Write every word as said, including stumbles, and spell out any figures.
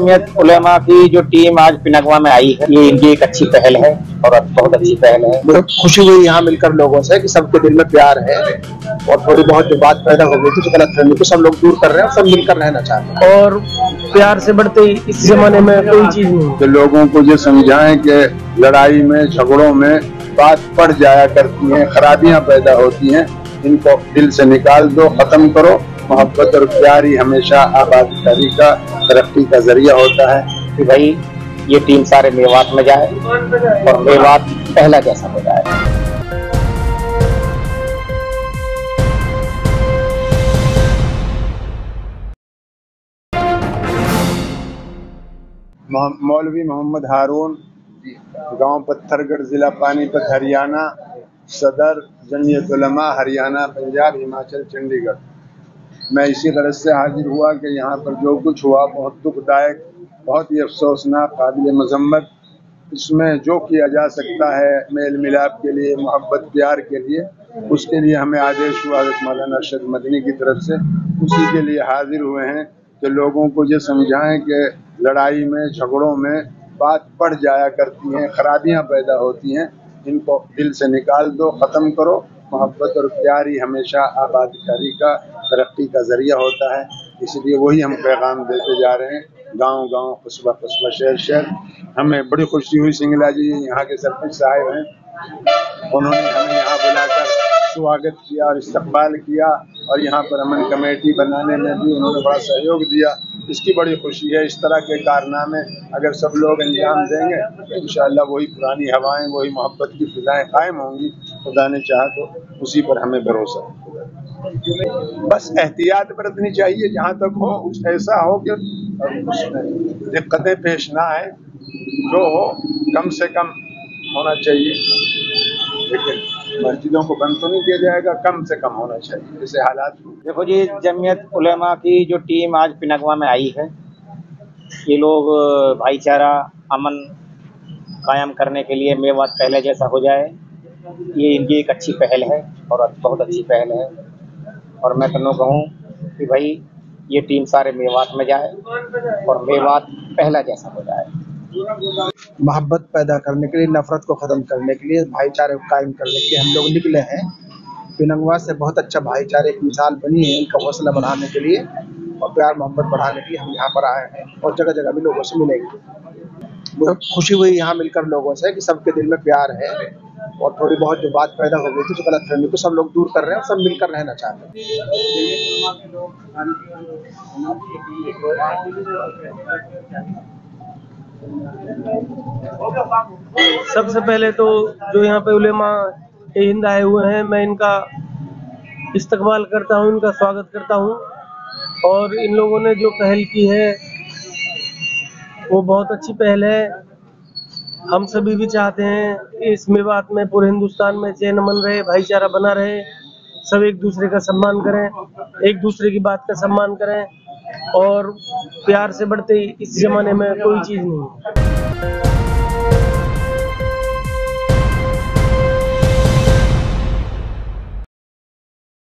जमीयत उलेमा की जो टीम आज पिनगवा में आई है, ये इनकी एक अच्छी पहल है और बहुत अच्छी पहल है। मुझे खुशी हुई यहाँ मिलकर लोगों से कि सबके दिल में प्यार है और थोड़ी बहुत जो बात पैदा हो गई थी तो गलतफहमी को सब लोग दूर कर रहे हैं और सब मिलकर रहना चाहते हैं। और प्यार से बढ़ते ही इस जमाने में कोई चीज नहीं। लोगों को ये समझाएं कि लड़ाई में, झगड़ों में बात पड़ जाया करती है, खराबियाँ पैदा होती हैं, इनको दिल से निकाल दो, खत्म करो। मोहब्बत और प्यार ही हमेशा आबादी तारी का तरक्की का जरिया होता है कि भाई ये टीम सारे मेवात में जाए और मेवात पहला जैसा हो जाए। मौलवी मोहम्मद हारून, गांव पत्थरगढ़, जिला पानीपत, हरियाणा। सदर जमीयत उलेमा हरियाणा, पंजाब, हिमाचल, चंडीगढ़। मैं इसी गरज से हाजिर हुआ कि यहाँ पर जो कुछ हुआ बहुत दुखदायक, बहुत ही अफसोसनाक, काबिल मजम्मत। इसमें जो किया जा सकता है मेल मिलाप के लिए, मोहब्बत प्यार के लिए, उसके लिए हमें आदेश हुआ हज़रत मौलाना अरशद मदनी की तरफ से। उसी के लिए हाजिर हुए हैं कि लोगों को ये समझाएं कि लड़ाई में, झगड़ों में बात पड़ जाया करती हैं, खराबियाँ पैदा होती हैं, इनको दिल से निकाल दो, ख़त्म करो। मोहब्बत और प्यार ही हमेशा आबादकारी का तरक्की का जरिया होता है, इसलिए वही हम पैगाम देते जा रहे हैं गांव गांव, कस्बा कस्बा, शहर शहर। हमें बड़ी खुशी हुई, सिंगला जी यहाँ के सरपंच साहब हैं, उन्होंने हमें यहाँ बुलाकर स्वागत किया और इस्तकबाल किया और यहाँ पर अमन कमेटी बनाने में भी उन्होंने बड़ा सहयोग दिया। इसकी बड़ी खुशी है। इस तरह के कारनामे अगर सब लोग अंजाम देंगे तो इंशाअल्लाह वही पुरानी हवाएं, वही मोहब्बत की फिजाएं कायम होंगी। खुदा ने चाहा तो उसी पर हमें भरोसा है। बस एहतियात बरतनी चाहिए जहाँ तक हो, ऐसा हो कि दिक्कतें पेश ना आए। जो हो कम से कम होना चाहिए, लेकिन मस्जिदों को बंद तो नहीं किया जाएगा, कम से कम होना चाहिए जैसे हालात। देखो जी, जमीयत उलेमा की जो टीम आज पिनगवा में आई है, ये लोग भाईचारा, अमन कायम करने के लिए मेवात पहले जैसा हो जाए, ये इनकी एक अच्छी पहल है और बहुत अच्छी पहल है। और मैं तुम कहूँ कि भाई ये टीम सारे मेवात में जाए और मेवात पहला जैसा हो जाए। मोहब्बत पैदा करने के लिए, नफरत को ख़त्म करने के लिए, भाईचारे को कायम करने के लिए हम लोग निकले हैं। पिनगवा से बहुत अच्छा भाईचारे की मिसाल बनी है। इनका हौसला बढ़ाने के लिए और प्यार मोहब्बत बढ़ाने के लिए हम यहाँ पर आए हैं और जगह जगह भी लोगों से मिलेंगे। बहुत खुशी हुई यहाँ मिलकर लोगों से कि सबके दिल में प्यार है और थोड़ी बहुत जो बात पैदा हो गई थी तो गलतफहमी को सब लोग दूर कर रहे हैं और सब मिलकर रहना चाहते हैं। सबसे पहले तो जो यहाँ पे उलेमा-ए-हिंद आए हुए हैं, मैं इनका इस्तकबाल करता हूँ, इनका स्वागत करता हूँ। और इन लोगों ने जो पहल की है वो बहुत अच्छी पहल है। हम सभी भी चाहते हैं कि इस मेवात में, पूरे हिंदुस्तान में चैन अमन रहे, भाईचारा बना रहे, सब एक दूसरे का सम्मान करें, एक दूसरे की बात का सम्मान करें। और प्यार से बढ़ते ही इस जमाने में कोई चीज़ नहीं है।